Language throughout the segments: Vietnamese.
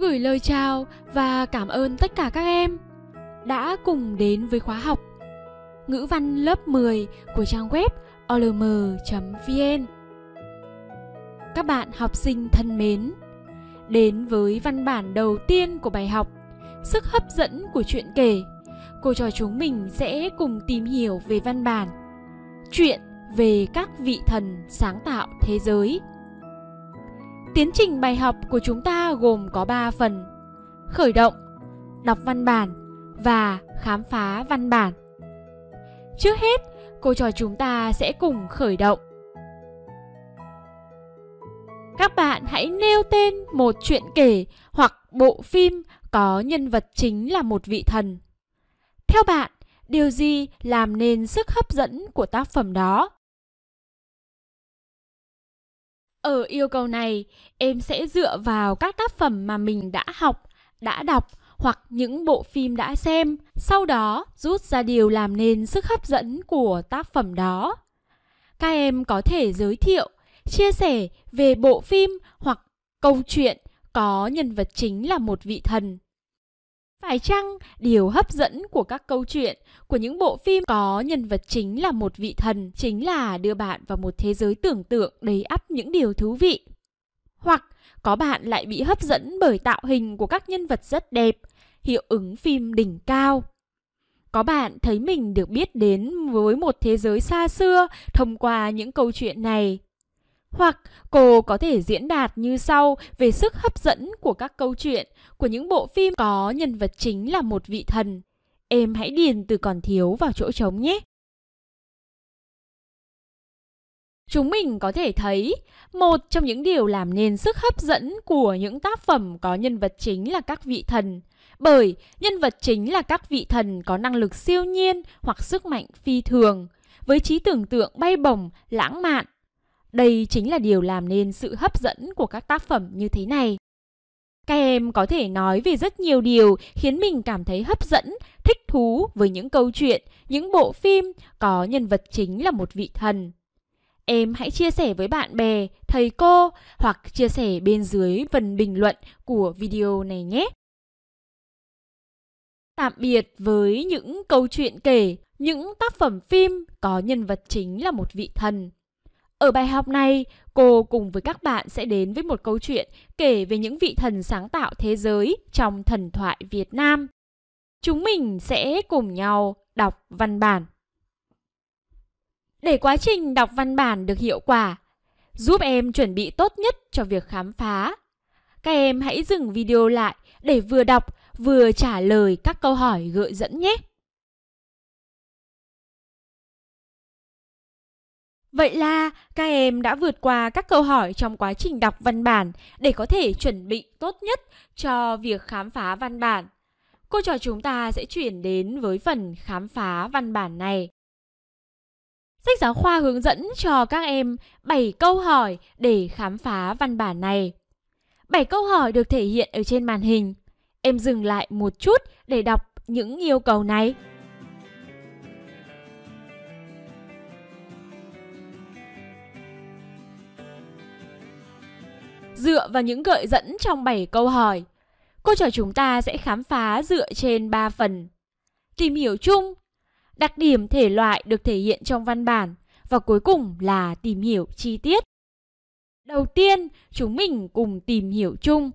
gửi lời chào và cảm ơn tất cả các em đã cùng đến với khóa học ngữ văn lớp 10 của trang web olm.vn. Các bạn học sinh thân mến, đến với văn bản đầu tiên của bài học Sức hấp dẫn của chuyện kể, cô trò chúng mình sẽ cùng tìm hiểu về văn bản Chuyện về các vị thần sáng tạo thế giới. Tiến trình bài học của chúng ta gồm có 3 phần: khởi động, đọc văn bản và khám phá văn bản. Trước hết, cô trò chúng ta sẽ cùng khởi động. Các bạn hãy nêu tên một chuyện kể hoặc bộ phim có nhân vật chính là một vị thần. Theo bạn, điều gì làm nên sức hấp dẫn của tác phẩm đó? Ở yêu cầu này, em sẽ dựa vào các tác phẩm mà mình đã học, đã đọc hoặc những bộ phim đã xem, sau đó rút ra điều làm nên sức hấp dẫn của tác phẩm đó. Các em có thể giới thiệu, chia sẻ về bộ phim hoặc câu chuyện có nhân vật chính là một vị thần. Phải chăng điều hấp dẫn của các câu chuyện, của những bộ phim có nhân vật chính là một vị thần chính là đưa bạn vào một thế giới tưởng tượng đầy ắp những điều thú vị? Hoặc có bạn lại bị hấp dẫn bởi tạo hình của các nhân vật rất đẹp, hiệu ứng phim đỉnh cao. Có bạn thấy mình được biết đến với một thế giới xa xưa thông qua những câu chuyện này. Hoặc cô có thể diễn đạt như sau về sức hấp dẫn của các câu chuyện, của những bộ phim có nhân vật chính là một vị thần. Em hãy điền từ còn thiếu vào chỗ trống nhé. Chúng mình có thể thấy, một trong những điều làm nên sức hấp dẫn của những tác phẩm có nhân vật chính là các vị thần, bởi nhân vật chính là các vị thần có năng lực siêu nhiên hoặc sức mạnh phi thường, với trí tưởng tượng bay bổng, lãng mạn. Đây chính là điều làm nên sự hấp dẫn của các tác phẩm như thế này. Các em có thể nói về rất nhiều điều khiến mình cảm thấy hấp dẫn, thích thú với những câu chuyện, những bộ phim có nhân vật chính là một vị thần. Em hãy chia sẻ với bạn bè, thầy cô hoặc chia sẻ bên dưới phần bình luận của video này nhé. Tạm biệt với những câu chuyện kể, những tác phẩm phim có nhân vật chính là một vị thần. Ở bài học này, cô cùng với các bạn sẽ đến với một câu chuyện kể về những vị thần sáng tạo thế giới trong thần thoại Việt Nam. Chúng mình sẽ cùng nhau đọc văn bản. Để quá trình đọc văn bản được hiệu quả, giúp em chuẩn bị tốt nhất cho việc khám phá, các em hãy dừng video lại để vừa đọc vừa trả lời các câu hỏi gợi dẫn nhé. Vậy là các em đã vượt qua các câu hỏi trong quá trình đọc văn bản để có thể chuẩn bị tốt nhất cho việc khám phá văn bản. Cô trò chúng ta sẽ chuyển đến với phần khám phá văn bản này. Sách giáo khoa hướng dẫn cho các em 7 câu hỏi để khám phá văn bản này. 7 câu hỏi được thể hiện ở trên màn hình. Em dừng lại một chút để đọc những yêu cầu này. Dựa vào những gợi dẫn trong 7 câu hỏi, cô trò chúng ta sẽ khám phá dựa trên 3 phần: tìm hiểu chung, đặc điểm thể loại được thể hiện trong văn bản và cuối cùng là tìm hiểu chi tiết. Đầu tiên, chúng mình cùng tìm hiểu chung.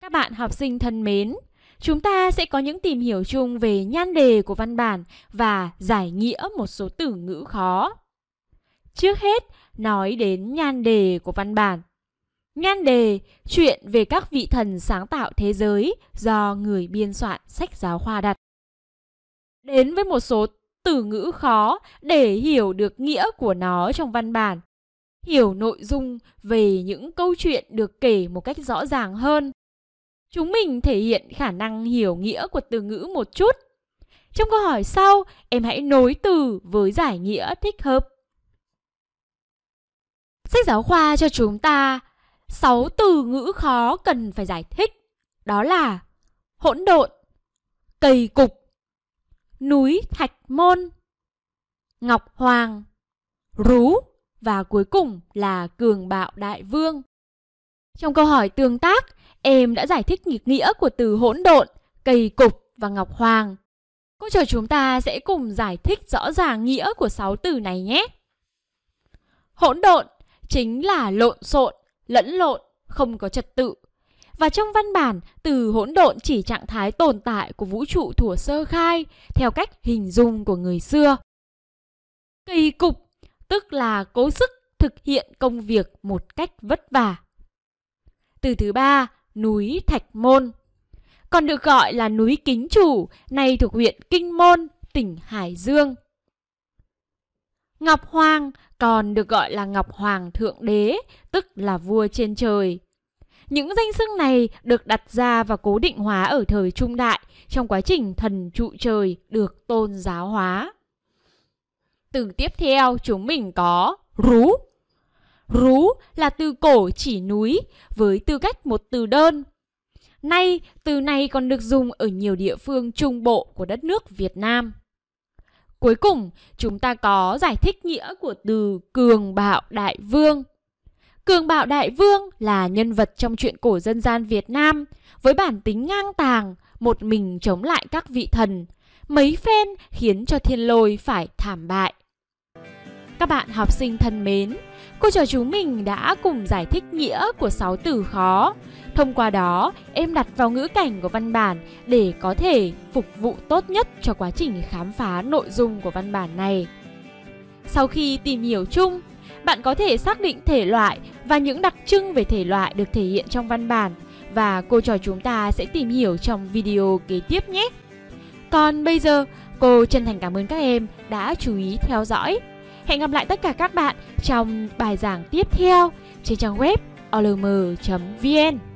Các bạn học sinh thân mến, chúng ta sẽ có những tìm hiểu chung về nhan đề của văn bản và giải nghĩa một số từ ngữ khó. Trước hết, nói đến nhan đề của văn bản. Nhan đề Chuyện về các vị thần sáng tạo thế giới do người biên soạn sách giáo khoa đặt. Đến với một số từ ngữ khó để hiểu được nghĩa của nó trong văn bản. Hiểu nội dung về những câu chuyện được kể một cách rõ ràng hơn. Chúng mình thể hiện khả năng hiểu nghĩa của từ ngữ một chút. Trong câu hỏi sau, em hãy nối từ với giải nghĩa thích hợp. Sách giáo khoa cho chúng ta 6 từ ngữ khó cần phải giải thích, đó là hỗn độn, cây cục, núi Thạch Môn, Ngọc Hoàng, rú và cuối cùng là Cường Bạo Đại Vương. Trong câu hỏi tương tác, em đã giải thích nghĩa của từ hỗn độn, cây cục và ngọc hoàng. Cô trò chúng ta sẽ cùng giải thích rõ ràng nghĩa của 6 từ này nhé. Hỗn độn chính là lộn xộn, lẫn lộn, không có trật tự. Và trong văn bản, từ hỗn độn chỉ trạng thái tồn tại của vũ trụ thuở sơ khai theo cách hình dung của người xưa. Kỳ cục tức là cố sức thực hiện công việc một cách vất vả. Từ thứ ba, núi Thạch Môn, còn được gọi là núi Kính Chủ, nay thuộc huyện Kinh Môn, tỉnh Hải Dương. Ngọc Hoàng còn được gọi là Ngọc Hoàng Thượng Đế, tức là vua trên trời. Những danh xưng này được đặt ra và cố định hóa ở thời trung đại trong quá trình thần trụ trời được tôn giáo hóa. Từ tiếp theo chúng mình có rú. Rú là từ cổ chỉ núi với tư cách một từ đơn. Nay, từ này còn được dùng ở nhiều địa phương trung bộ của đất nước Việt Nam. Cuối cùng, chúng ta có giải thích nghĩa của từ Cường Bạo Đại Vương. Cường Bạo Đại Vương là nhân vật trong truyện cổ dân gian Việt Nam với bản tính ngang tàng, một mình chống lại các vị thần, mấy phen khiến cho thiên lôi phải thảm bại. Các bạn học sinh thân mến, cô trò chúng mình đã cùng giải thích nghĩa của 6 từ khó. Thông qua đó, em đặt vào ngữ cảnh của văn bản để có thể phục vụ tốt nhất cho quá trình khám phá nội dung của văn bản này. Sau khi tìm hiểu chung, bạn có thể xác định thể loại và những đặc trưng về thể loại được thể hiện trong văn bản và cô trò chúng ta sẽ tìm hiểu trong video kế tiếp nhé. Còn bây giờ, cô chân thành cảm ơn các em đã chú ý theo dõi. Hẹn gặp lại tất cả các bạn trong bài giảng tiếp theo trên trang web olm.vn.